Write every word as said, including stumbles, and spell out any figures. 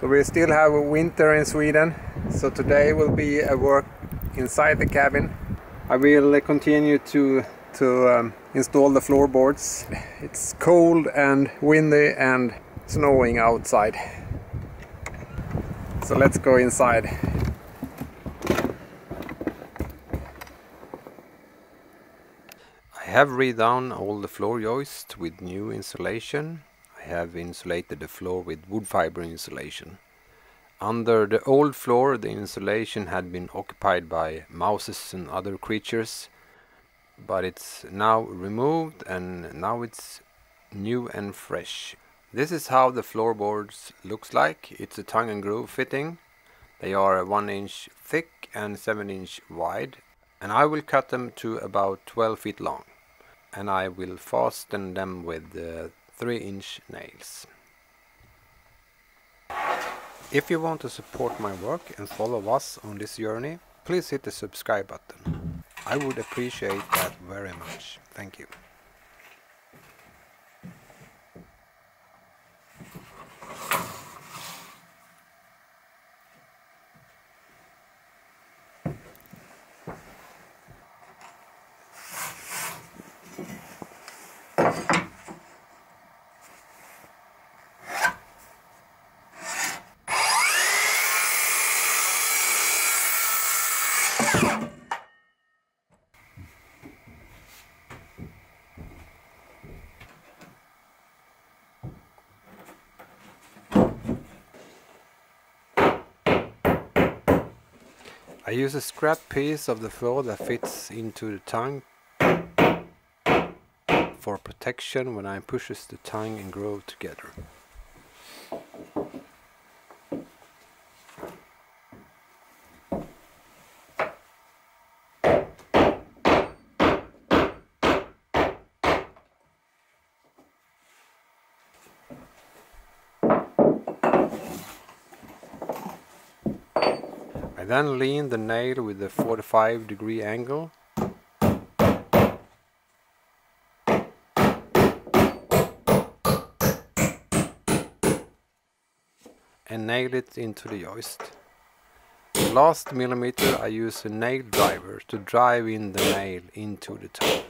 So we still have a winter in Sweden, so today will be a work inside the cabin. I will continue to, to um, install the floorboards. It's cold and windy and snowing outside. So let's go inside. I have redone all the floor joists with new insulation. I have insulated the floor with wood fiber insulation. Under the old floor the insulation had been occupied by mouses and other creatures, but it's now removed and now it's new and fresh. This is how the floorboards looks like. It's a tongue and groove fitting. They are one inch thick and seven inch wide, and I will cut them to about twelve feet long, and I will fasten them with uh, three inch nails. If you want to support my work and follow us on this journey, please hit the subscribe button. I would appreciate that very much. Thank you. I use a scrap piece of the floor that fits into the tongue for protection when I pushes the tongue and groove together. Then lean the nail with a forty-five degree angle and nail it into the joist. The last millimeter I use a nail driver to drive in the nail into the tongue.